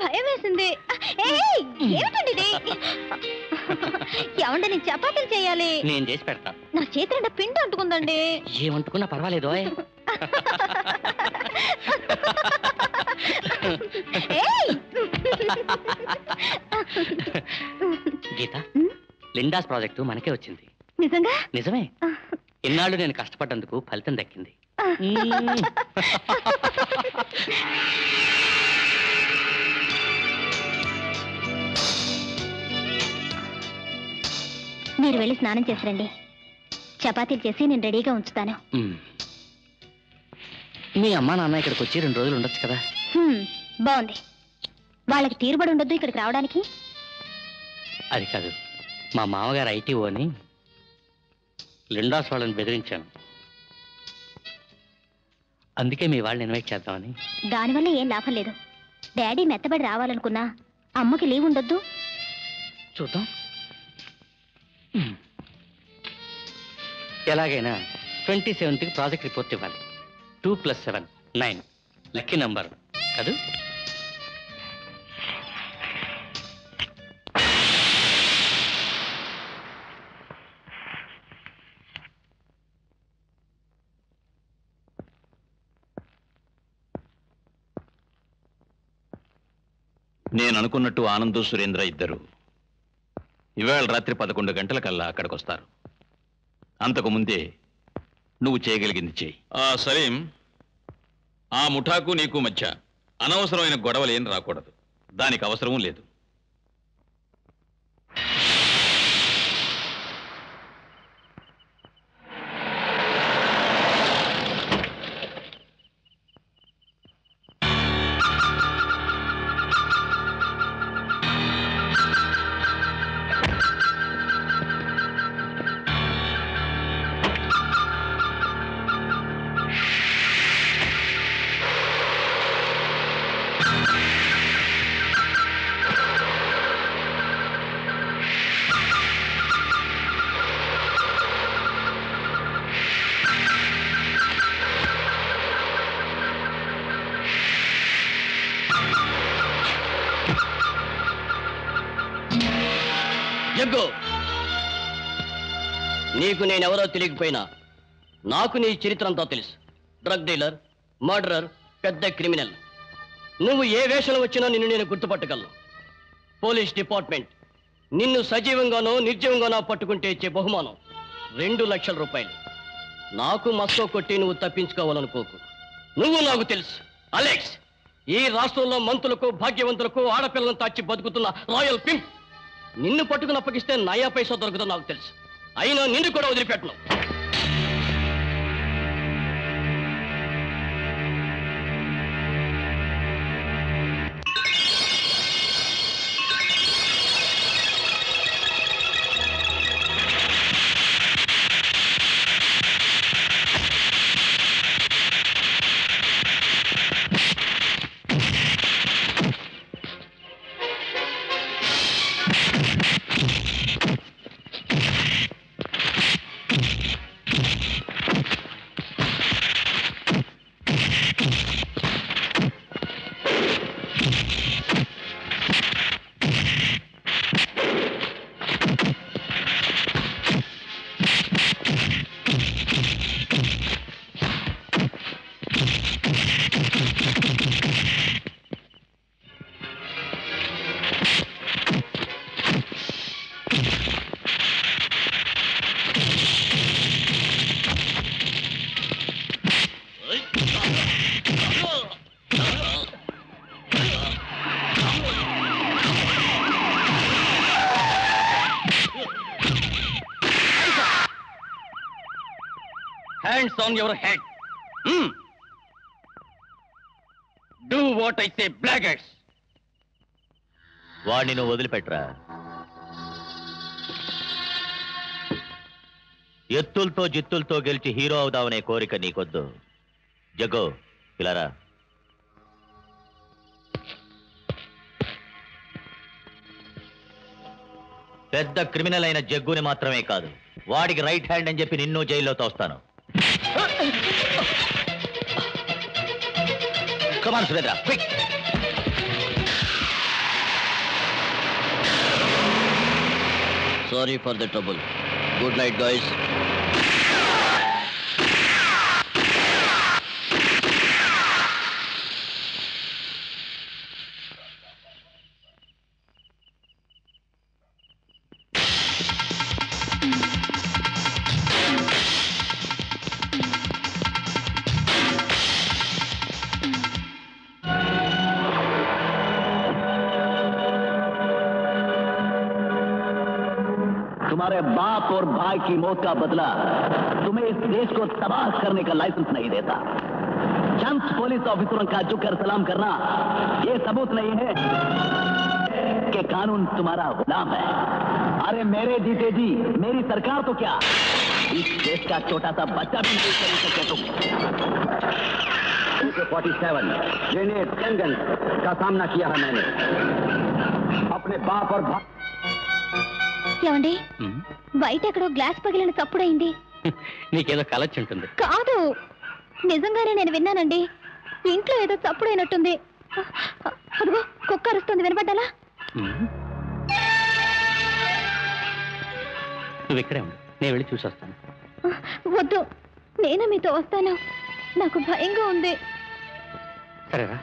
Gita लिंडास project मन के निजमे इना कष्ट फलितं दक्किंदी మీరు వెళ్ళి స్నానం చేసి రండి చపాతీలు చేసి నేను రెడీగా ఉంచుతాను మీ అమ్మ నాన్న ఇక్కడికి వచ్చి 2 రోజులు ఉండొచ్చు కదా బాగుంది వాళ్ళకి తీరుబడి ఉండదు ఇక్కడికి రావడానికి అది కాదు మా మామగారు ఐటీఓని లిండాస్ వాళ్ళని బెదిరించాను అందుకే మీ వాళ్ళని ఇన్వైట్ చేద్దామని దాని వల్ల ఏం లాభం లేదు డాడీ మెత్తబడి రావాలనుకున్నా అమ్మకి లీవ్ ఉండదు చూద్దాం ఎలాగైనా 27th కి ప్రాజెక్ట్ రిపోర్ట్ ఇవ్వాలి 2 + 7 9 లక్కీ నంబర్ కదా నేను అనుకున్నట్టు ఆనంద్ సురేంద్ర ఇద్దరు ఇవాళ రాత్రి 11 గంటలకల్లా అక్కడికి వస్తారు అంతకు ముందే నువ్వు చేయగలిగింది చేయి సలీం ఆ ముఠాకు నీకు మధ్య అనవసరమైన గొడవలు ఏం రాకూడదు దానికి అవసరమూ లేదు నీకు నేనెవరో తెలియకపోయినా నాకు నీ చరిత్ర అంతా తెలుసు డ్రగ్ డీలర్ మర్డరర్ పెద్ద క్రిమినల్ నువ్వు ఏ వేషంలో వచ్చినా నిన్ను నేను గుర్తుపట్టగలను పోలీస్ డిపార్ట్మెంట్ నిన్ను సజీవంగానో నిర్జీవంగానో పట్టుకుంటే ఇచ్చే బహుమానం 2 లక్షల రూపాయలు నాకు మస్తో కొట్టి నువ్వు తప్పించుకోవాలనుకోకు నువ్వు నాకు తెలుసు అలెక్స్ ఈ రాష్ట్రంలో మంత్రులకు భాగ్యవంతులకు ఆడపిల్లలను తాచి బతుకుతున్న రాయల్ పింప్ నిన్ను పట్టుకుని అప్పగిస్తే నయా పైసా దొరుకుతుందో నాకు తెలుసు అయినా నిన్ను కూడా వదిలిపెట్టను on your head do what I say blackguards vaani nu vadili petra ettulto jittulto gelchi hero avudavane korika neekoddu jago pilara pedda criminal aina jaggu ni maatrame kaadu vaadiki right hand ani cheppi ninnu jail lo tostanu Come on, Surendra, quick! Sorry for the trouble. Good night, guys. बाप और भाई की मौत का बदला तुम्हें इस देश को तबाह करने का लाइसेंस नहीं देता। चंद पुलिस ऑफिसरों का झुककर सलाम करना यह सबूत नहीं है कि कानून तुम्हारा गुलाम है। अरे मेरे जीते जी मेरी सरकार तो क्या, इस देश का छोटा सा बच्चा भी नहीं कर सकते तुम। 47 ग्रेनेड गन का सामना किया है मैंने अपने बाप और भाई। बैठ अकड़ो ग्लास पगिलिन चप्पुडैंदी नीकेदो कलच उंटुंदी कादु निजंगाने नेनु विन्नानंदी इंट्लो एदो चप्पुडैनट्टुंदी अदिगो कुक्क अरुस्तुंदी विनपड्डाला विक्रम नेनु वेल्ली चूसी वस्तानु वद्दु नेनु मीतो वस्तानु नाकु भयंगा उंदी सरेरा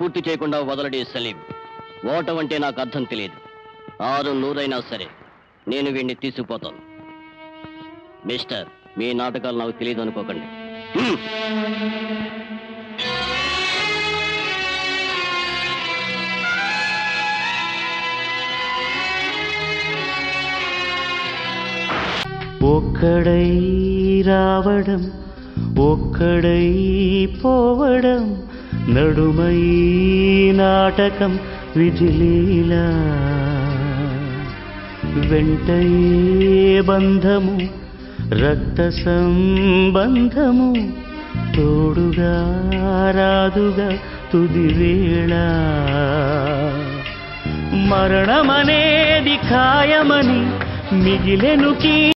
పూర్తి చేయకుండా వదలడే సలీం ఓటవంటే నాకు అర్థం తెలియదు 600 అయినా సరే నేను వీణ్ణి తీసుకుపోతాను మిస్టర్ మీ నాటకాలు నాకు తెలియదు అనుకోకండి ఒక్కడై రావడం ఒక్కడై పోవడం नडुमई नाटकं विधिलीला వెంటే బంధము రక్త సంబంధము తోడుగా రాదుగా తుది వేళ మరణమనేది ఖాయమని మిగిలెను కీ